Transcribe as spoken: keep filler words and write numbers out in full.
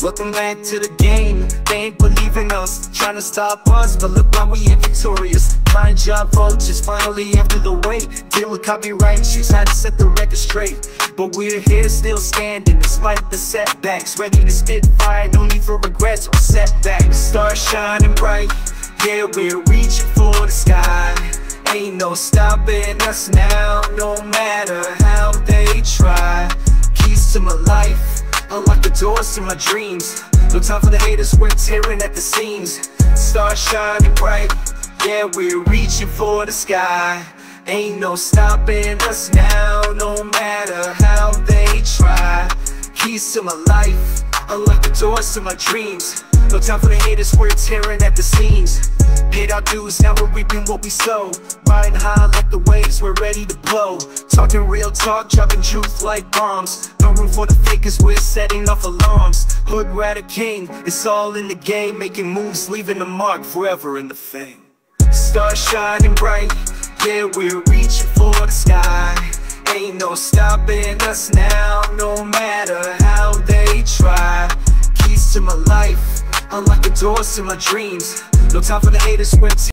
Welcome back to the game. They ain't believing us, trying to stop us, but look why we ain't victorious. My job, folks, is finally after the wait. Deal with copyright issues, how to set the record straight. But we're here still standing despite the setbacks. Ready to spit fire, no need for regrets or setbacks. Stars shining bright, yeah, we're reaching for the sky. Ain't no stopping us now, no matter how they try. Keys to my life, unlock the doors to my dreams. No time for the haters, we're tearing at the seams. Stars shining bright, yeah, we're reaching for the sky. Ain't no stopping us now, no matter how they try. Keys to my life, unlock the doors to my dreams. No time for the haters, we're tearing at the seams. Paid our dues, now we're reaping what we sow. Riding high like the waves, we're ready to blow. Talking real talk, dropping truth like bombs. No room for the fakers, we're setting off alarms. Hood rat king, it's all in the game. Making moves, leaving a mark forever in the fame. Stars shining bright, yeah, we're reaching for the sky. Ain't no stopping us now, no matter how they try. Keys to my life, unlock the doors to my dreams. No time for the haters, we're